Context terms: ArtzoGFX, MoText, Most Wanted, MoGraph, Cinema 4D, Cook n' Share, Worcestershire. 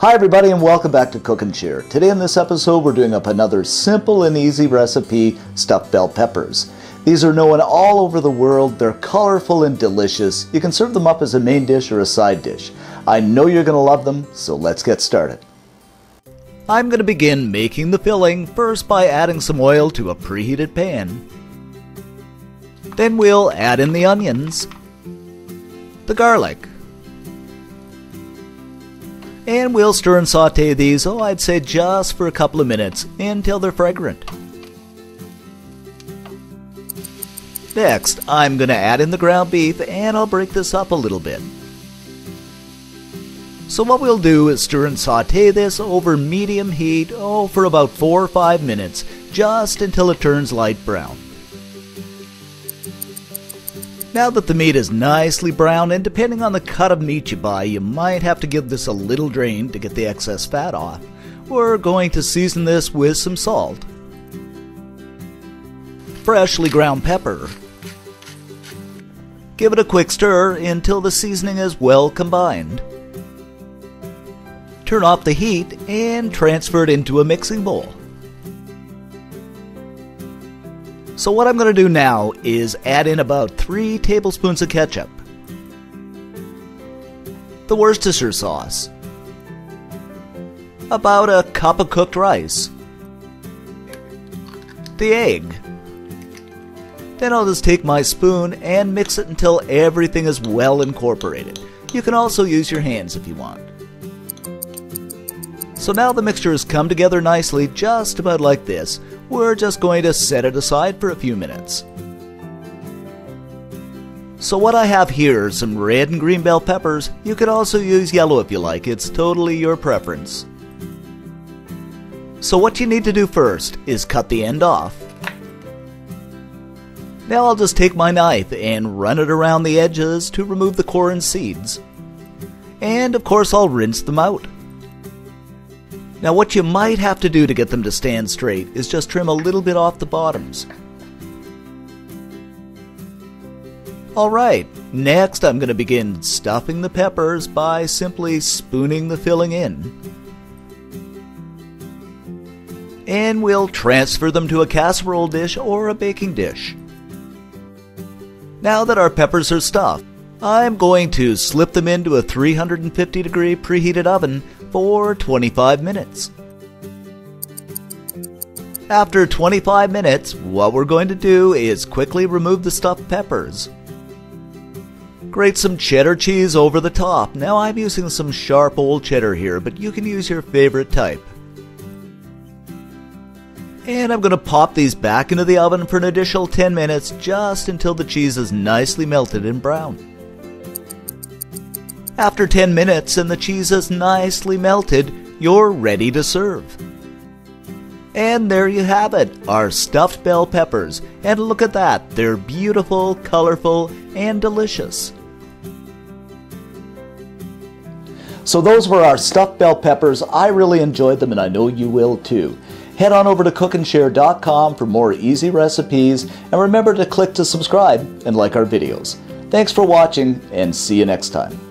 Hi everybody and welcome back to Cook n' Share. Today in this episode we're doing up another simple and easy recipe, stuffed bell peppers. These are known all over the world, they're colorful and delicious. You can serve them up as a main dish or a side dish. I know you're going to love them, so let's get started. I'm going to begin making the filling first by adding some oil to a preheated pan. Then we'll add in the onions, the garlic, and we'll stir and saute these, I'd say just for a couple of minutes, until they're fragrant. Next, I'm going to add in the ground beef, and I'll break this up a little bit. So what we'll do is stir and saute this over medium heat, for about 4 or 5 minutes, just until it turns light brown. Now that the meat is nicely brown, and depending on the cut of meat you buy, you might have to give this a little drain to get the excess fat off. We're going to season this with some salt, freshly ground pepper. Give it a quick stir until the seasoning is well combined. Turn off the heat and transfer it into a mixing bowl. So what I'm going to do now is add in about 3 tablespoons of ketchup, the Worcestershire sauce, about a cup of cooked rice, the egg. Then I'll just take my spoon and mix it until everything is well incorporated. You can also use your hands if you want. So now the mixture has come together nicely, just about like this. We're just going to set it aside for a few minutes. So what I have here are some red and green bell peppers. You could also use yellow if you like, it's totally your preference. So what you need to do first is cut the end off. Now I'll just take my knife and run it around the edges to remove the core and seeds. And of course I'll rinse them out. Now what you might have to do to get them to stand straight is just trim a little bit off the bottoms. Alright, next I'm going to begin stuffing the peppers by simply spooning the filling in. And we'll transfer them to a casserole dish or a baking dish. Now that our peppers are stuffed, I'm going to slip them into a 350 degree preheated oven for 25 minutes. After 25 minutes, what we're going to do is quickly remove the stuffed peppers. Grate some cheddar cheese over the top. Now I'm using some sharp old cheddar here, but you can use your favorite type. And I'm going to pop these back into the oven for an additional 10 minutes, just until the cheese is nicely melted and brown. After 10 minutes and the cheese is nicely melted, you're ready to serve. And there you have it, our stuffed bell peppers. And look at that, they're beautiful, colorful, and delicious. So those were our stuffed bell peppers. I really enjoyed them and I know you will too. Head on over to cooknshare.com for more easy recipes and remember to click to subscribe and like our videos. Thanks for watching and see you next time.